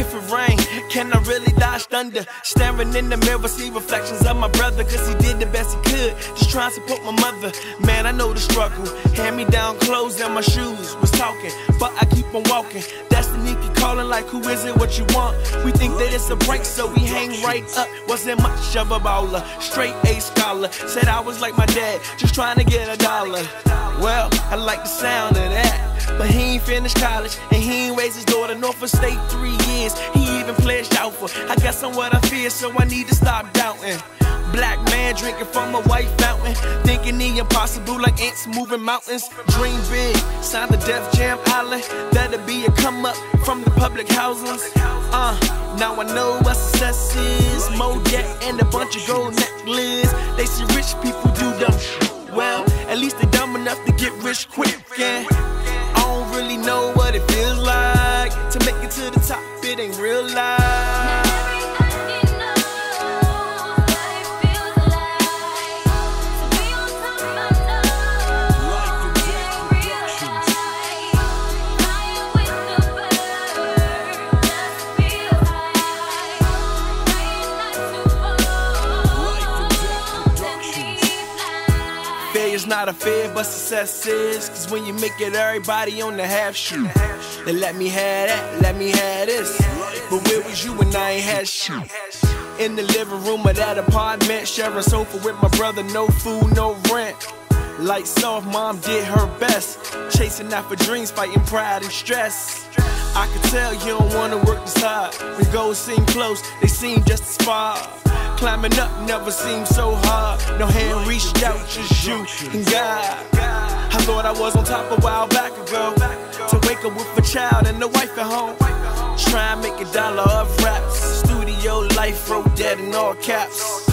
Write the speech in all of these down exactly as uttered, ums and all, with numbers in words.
If it rain, can I really dodge thunder? Staring in the mirror, see reflections of my brother, cause he did the best he could, just trying to support my mother. Man, I know the struggle. Hand me down clothes and my shoes was talking, but I keep on walking. Destiny keep calling like, who is it, what you want? We think that it's a break, so we hang right up. Wasn't much of a baller, straight A scholar. Said I was like my dad, just trying to get a dollar. Well, I like the sound of that, but he ain't finished college, and he ain't raised his daughter, nor for state three years. He even pledged out for, I guess I'm what I fear, so I need to stop doubting. Black man drinking from a white fountain, thinking the impossible like ants moving mountains. Dream big, sign the Def Jam Island, that'll be a come up from the public housings. Uh, now I know what success is, Modet and a bunch of gold necklaces. They see rich people do dumb shit. Well, at least they dumb enough to get rich quick, yeah. I don't really know what it feels like to make it to the top, it ain't real life. Failure's not a fear, but success is. Cause when you make it, everybody on the half shoot. They let me have that, let me have this. But where was you when I ain't had shit? In the living room of that apartment, sharing sofa with my brother, no food, no rent. Lights off, mom did her best, chasing after dreams, fighting pride and stress. I can tell you don't wanna work this hard. When goals seem close, they seem just as far. Climbing up never seemed so hard. No hand reached out, just you and God. I thought I was on top a while back ago, to wake up with a child and a wife at home. Try and make a dollar of raps. Studio life wrote that in all caps.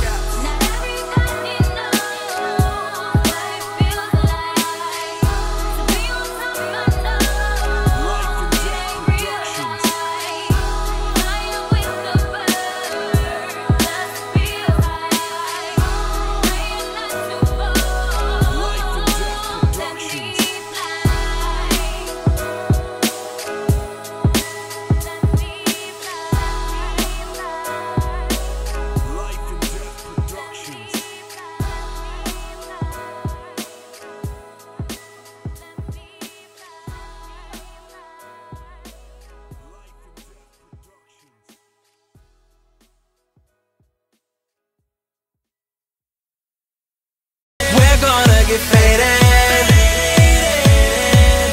We're gonna get faded.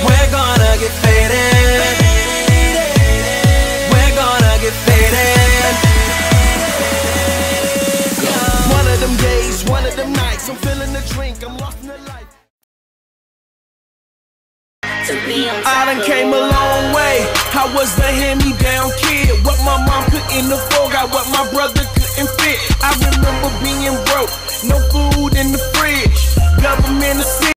We're gonna get faded. We're gonna get faded. One of them days, one of them nights, I'm feeling the drink, I'm lost in the light. I done came a long way. I was a hand-me-down kid. What my mom couldn't afford, got what my brother couldn't fit. I remember being broke, no food in the fridge. Government assistance.